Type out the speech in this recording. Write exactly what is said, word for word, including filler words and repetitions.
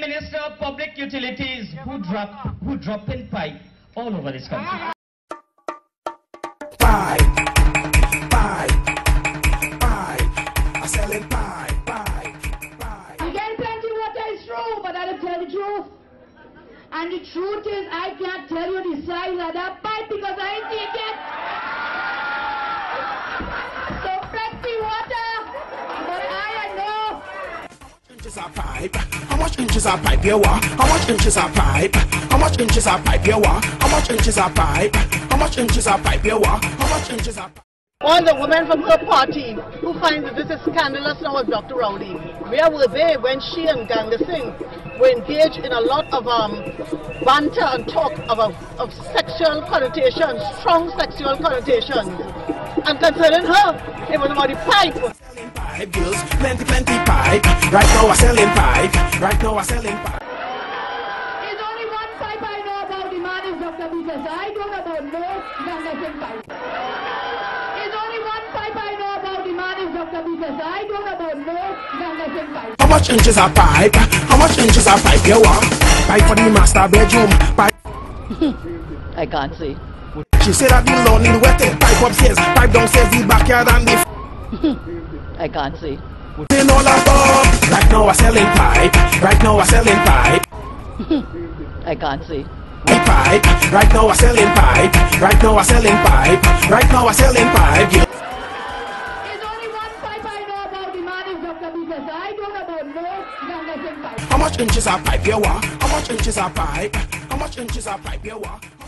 Honorable Minister of Public Utilities who drop who drop in pipe all over this country. Pipe, pipe, pipe. I sell it pipe, pipe, pipe. I can tell you what is true, but I don't tell the truth. And the truth is, I can't tell you the size of that pipe because I ain't take it. So plenty water, but I know. How much inches are pipe? How much inches are pipe? Here what? How much inches are pipe? How much inches are pipe? Here what? How much inches are pipe? How much inches are pipe? Here what? How much inches are pipe? All the women from her party who find that this is scandalous now with Doctor Rowdy. Where were they when she and Ganga Singh were engaged in a lot of um, banter and talk about, of sexual connotations, strong sexual connotations? And concerning her, it was about the pipe. Selling pipe, girls, plenty, plenty pipe. Right now we're selling pipe. Right now we're selling pipe. There's only one pipe I know about. The man is Doctor Bissessar. I don't know about no Ganga Singh pipe. I don't about no. How much inches are pipe? How much inches are pipe? You want pipe for the master bedroom? Pipe. I can't see. She said that the lonely wet pipe upstairs, pipe downstairs, the backyard and the. I can't see. They know that up. Right now we're selling pipe. Right now we're selling pipe. I can't see. Pipe. Right now we're selling pipe. Right now we're selling pipe. Right now we're selling pipe. Yeah. How much inches are pipe? How much inches are pipe? How much inches are pipe?